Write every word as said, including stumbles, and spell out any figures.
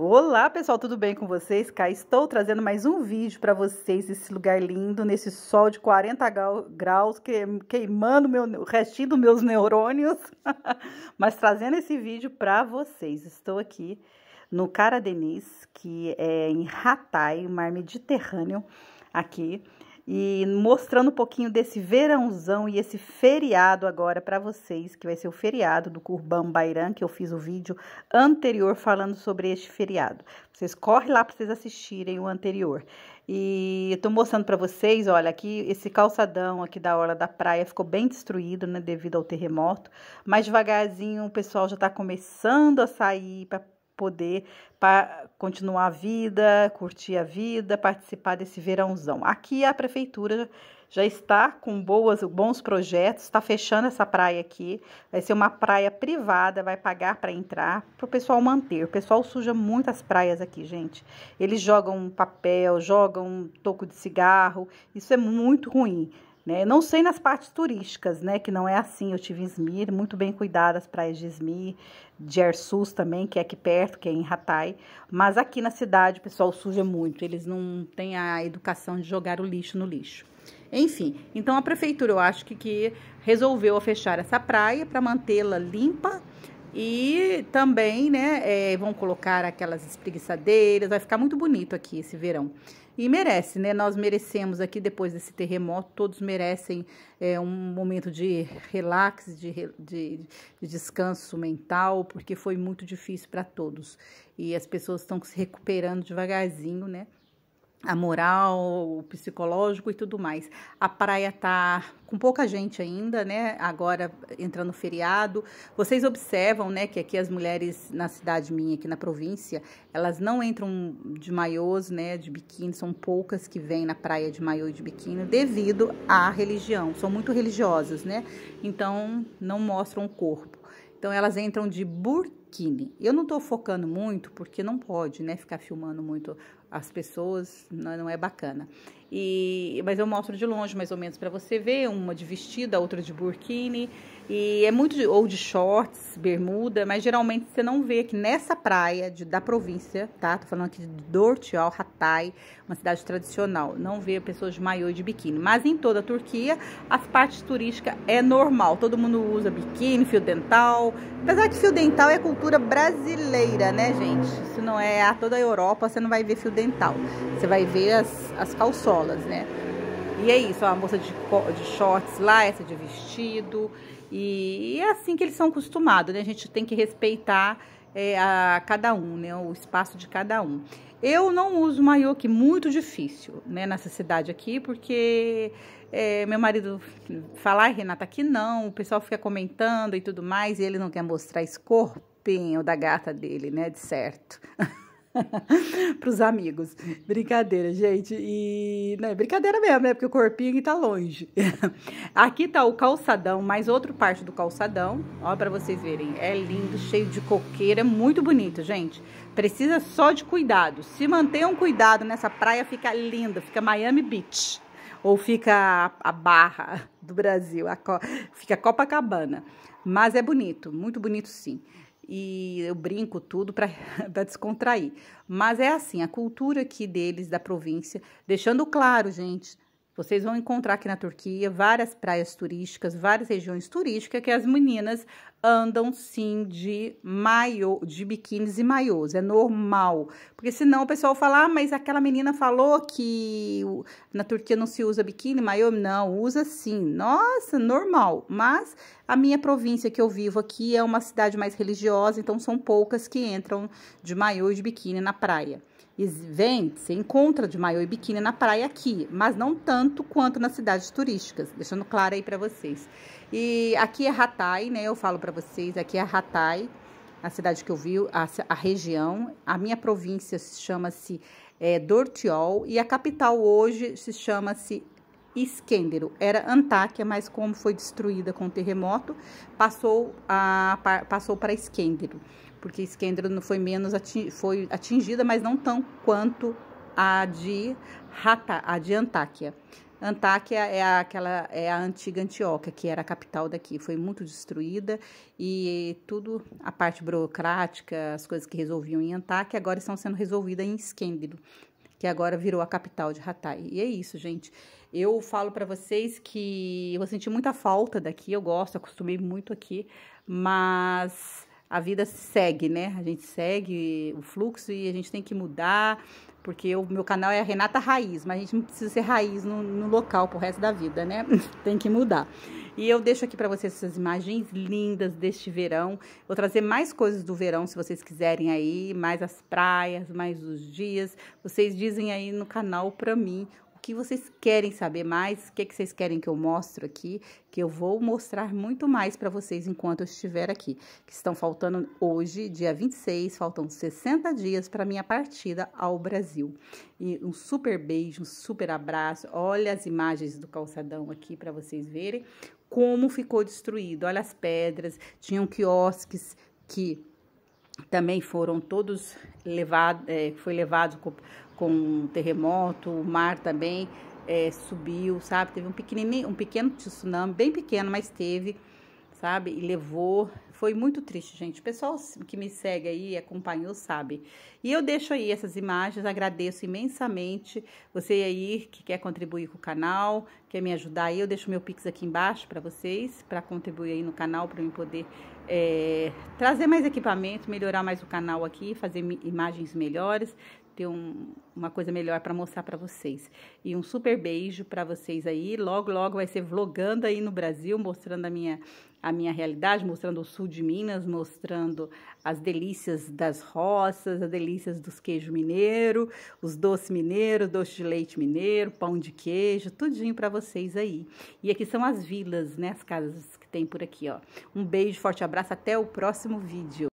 Olá pessoal, tudo bem com vocês? Cá estou trazendo mais um vídeo para vocês desse lugar lindo, nesse sol de quarenta graus, queimando meu, o restinho dos meus neurônios, mas trazendo esse vídeo para vocês. Estou aqui no Karadeniz, que é em Hatay, mar Mediterrâneo, aqui, e mostrando um pouquinho desse verãozão e esse feriado agora para vocês, que vai ser o feriado do Kurban Bayram, que eu fiz o vídeo anterior falando sobre este feriado. Vocês correm lá para vocês assistirem o anterior. E eu tô mostrando para vocês, olha, aqui esse calçadão aqui da orla da praia ficou bem destruído, né, devido ao terremoto, mas devagarzinho o pessoal já tá começando a sair para poder para continuar a vida, curtir a vida, participar desse verãozão. Aqui a prefeitura já está com boas, bons projetos, está fechando essa praia aqui, vai ser uma praia privada, vai pagar para entrar, para o pessoal manter. O pessoal suja muito as praias aqui, gente. Eles jogam papel, jogam toco de cigarro, isso é muito ruim. Eu não sei nas partes turísticas, né, que não é assim. Eu tive em Izmir, muito bem cuidadas, praias de Izmir, de Arsus também, que é aqui perto, que é em Hatay. Mas aqui na cidade o pessoal suja muito, eles não têm a educação de jogar o lixo no lixo. Enfim, então a prefeitura, eu acho que, que resolveu fechar essa praia para mantê-la limpa. E também, né, é, vão colocar aquelas espreguiçadeiras, vai ficar muito bonito aqui esse verão. E merece, né, nós merecemos aqui depois desse terremoto, todos merecem é, um momento de relax, de, de, de descanso mental, porque foi muito difícil para todos. E as pessoas estão se recuperando devagarzinho, né, a moral, o psicológico e tudo mais. A praia tá com pouca gente ainda, né, agora entrando no feriado. Vocês observam, né, que aqui as mulheres na cidade minha, aqui na província, elas não entram de maiôs, né, de biquíni, são poucas que vêm na praia de maiô e de biquíni devido à religião, são muito religiosas, né, então não mostram o corpo. Então elas entram de burkini. Eu não tô focando muito, porque não pode, né, ficar filmando muito as pessoas, não é bacana. E, mas eu mostro de longe, mais ou menos, para você ver, uma de vestido, a outra de burkini, e é muito de, ou de shorts, bermuda, mas geralmente você não vê que nessa praia de, da província, tá? Tô falando aqui de Dortyol, Hatay, uma cidade tradicional, não vê pessoas de maiô e de biquíni, mas em toda a Turquia, as partes turísticas é normal, todo mundo usa biquíni, fio dental, apesar que fio dental é cultura brasileira, né, gente? Isso não é a toda a Europa, você não vai ver fio dental, você vai ver as, as calçolas, né? E é isso, ó, a moça de, de shorts lá, essa de vestido, e, e é assim que eles são acostumados, né? A gente tem que respeitar é, a cada um, né? O espaço de cada um. Eu não uso maiô, que é muito difícil, né, nessa cidade aqui, porque é, meu marido fala, ai, Renata, aqui não, o pessoal fica comentando e tudo mais, e ele não quer mostrar esse corpinho da gata dele, né, de certo. Para os amigos. Brincadeira, gente. E não é brincadeira mesmo, né? Porque o corpinho tá longe. Aqui tá o calçadão, mais outra parte do calçadão. Ó, para vocês verem. É lindo, cheio de coqueira. Muito bonito, gente. Precisa só de cuidado. Se mantenham cuidado nessa praia, fica linda. Fica Miami Beach. Ou fica a Barra do Brasil. A Co... Fica Copacabana. Mas é bonito. Muito bonito, sim. E eu brinco tudo para descontrair. Mas é assim, a cultura aqui deles, da província, deixando claro, gente, vocês vão encontrar aqui na Turquia várias praias turísticas, várias regiões turísticas, que as meninas andam, sim, de maiô, de biquínis e maiôs, é normal. Porque senão o pessoal fala, ah, mas aquela menina falou que na Turquia não se usa biquíni, maiô. Não, usa sim. Nossa, normal. Mas a minha província que eu vivo aqui é uma cidade mais religiosa, então são poucas que entram de maiô e de biquíni na praia. E vem, você encontra de maiô e biquíni na praia aqui, mas não tanto quanto nas cidades turísticas, deixando claro aí pra vocês. E aqui é Hatay, né, eu falo pra vocês, aqui é Hatay, a cidade que eu vi, a, a região, a minha província se chama-se é, Dortyol, e a capital hoje se chama-se İskenderun, era Antakya, mas como foi destruída com o terremoto, passou, a, passou para İskenderun. Porque İskenderun foi menos ating, foi atingida, mas não tão quanto a de, Hata, a de Antakya. Antakya é a, aquela, é a antiga Antioquia, que era a capital daqui, foi muito destruída e tudo, a parte burocrática, as coisas que resolviam em Antakya, agora estão sendo resolvidas em Iskenderun, que agora virou a capital de Hatay. E é isso, gente. Eu falo para vocês que eu senti muita falta daqui, eu gosto, acostumei muito aqui, mas a vida segue, né? A gente segue o fluxo e a gente tem que mudar, porque o meu canal é a Renata Raiz, mas a gente não precisa ser raiz no, no local pro resto da vida, né? Tem que mudar. E eu deixo aqui para vocês essas imagens lindas deste verão. Vou trazer mais coisas do verão, se vocês quiserem aí, mais as praias, mais os dias. Vocês dizem aí no canal para mim o que vocês querem saber mais, o que, que vocês querem que eu mostre aqui, que eu vou mostrar muito mais para vocês enquanto eu estiver aqui, que estão faltando hoje, dia vinte e seis, faltam sessenta dias para minha partida ao Brasil. E um super beijo, um super abraço, olha as imagens do calçadão aqui para vocês verem como ficou destruído, olha as pedras, tinham quiosques que também foram todos levados, é, foi levado com, com um terremoto, o mar também é, subiu, sabe? Teve um pequenininho, um pequeno tsunami, bem pequeno, mas teve, sabe? E levou, foi muito triste, gente. O pessoal que me segue aí, acompanhou, sabe? E eu deixo aí essas imagens, agradeço imensamente você aí que quer contribuir com o canal, quer me ajudar aí, eu deixo meu Pix aqui embaixo para vocês, para contribuir aí no canal, para eu poder é, trazer mais equipamento, melhorar mais o canal aqui, fazer imagens melhores, ter um, uma coisa melhor para mostrar para vocês. E um super beijo para vocês aí. Logo, logo vai ser vlogando aí no Brasil, mostrando a minha, a minha realidade, mostrando o sul de Minas, mostrando as delícias das roças, as delícias dos queijos mineiros, os doces mineiros, doce de leite mineiro, pão de queijo, tudinho para vocês aí. E aqui são as vilas, né? As casas que tem por aqui, ó. Um beijo, forte abraço, até o próximo vídeo.